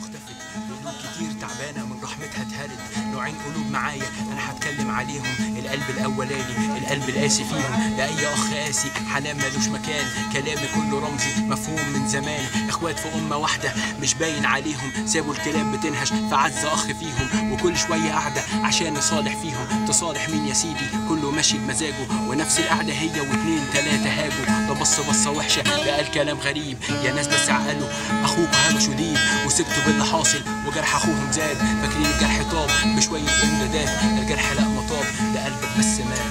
تختفي، ردود كتير تعبانه من رحمتها اتهرت، نوعين قلوب معايا انا هتكلم عليهم، القلب الاولاني القلب القاسي فيهم، لاي اخ قاسي حنان ملوش مكان، كلامي كله رمزي مفهوم من زمان، اخوات في امه واحده مش باين عليهم، سابوا الكلاب بتنهش فعز اخ فيهم، وكل شويه قاعده عشان نصالح فيهم، تصالح مين يا سيدي؟ كله ماشي بمزاجه، ونفس القعده هي واتنين تلاته هاجوا، ده بص بصه وحشه بقى الكلام غريب، يا ناس بس عقلوا اخوك هامش وديب، وسكتوا باللي حاصل وجرح اخوهم زاد، فاكرين الجرح طاب بشويه امدادات، الجرح لا مطاب ده قلبك بس مات.